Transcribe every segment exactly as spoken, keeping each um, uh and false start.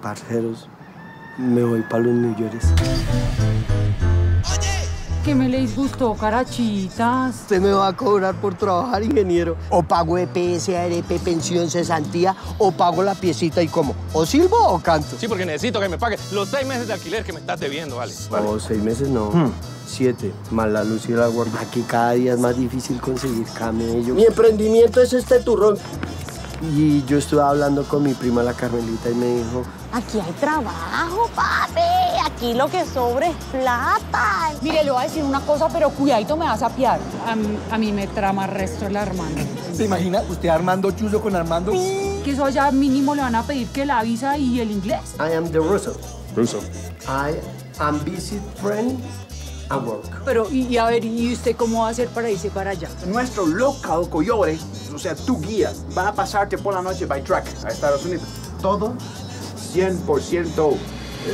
parceros, me voy para los New Yorkers. ¿Qué me les gustó, carachitas? Usted me va a cobrar por trabajar, ingeniero. O pago E P S, A R P, pensión, cesantía, o pago la piecita y como. O silbo o canto. Sí, porque necesito que me pague los seis meses de alquiler que me estás debiendo, ¿vale? ¿Vale? No, seis meses no. Hmm. Siete, más la luz y el agua. Aquí cada día es más difícil conseguir camello. Mi emprendimiento es este turrón. Y yo estuve hablando con mi prima, la Carmelita, y me dijo... Aquí hay trabajo, papi. Aquí lo que sobra es plata. Mire, le voy a decir una cosa, pero cuidadito me vas a piar. A mí, a mí me trama el resto el Armando. ¿Se imagina usted Armando Chuzo con Armando? Sí. Que eso allá mínimo le van a pedir que la visa y el inglés. I am the Russo. Russo. I am visit friend and work. Pero, y, y a ver, ¿y usted cómo va a hacer para irse para allá? Nuestro local coyote, o sea, tu guía, va a pasarte por la noche by track a Estados Unidos. Todo cien por ciento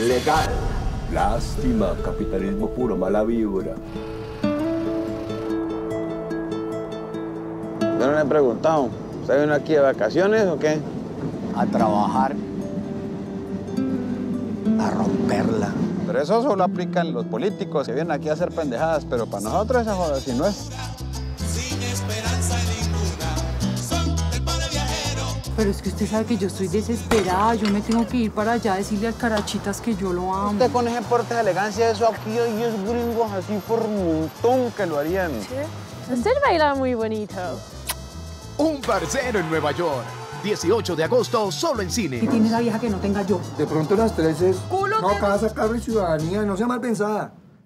legal. Lástima, capitalismo puro, mala vibra. No le he preguntado, ¿usted vino aquí de vacaciones o qué? A trabajar. A romperla. Pero eso solo aplican los políticos que vienen aquí a hacer pendejadas, pero para nosotros esa joda si no es. Sin esperanza ninguna, son del padre viajero. Pero es que usted sabe que yo estoy desesperada, yo me tengo que ir para allá a decirle al Carachitas que yo lo amo. Usted con ese porte de elegancia, eso aquí hay es gringos así por montón que lo harían. ¿Sí? Usted baila muy bonito. Un Parcero en Nueva York, dieciocho de agosto, solo en cine. ¿Qué tiene la vieja que no tenga yo? De pronto las tres es... ¡Culo! No, casa, carro y ciudadanía, no sea mal pensada.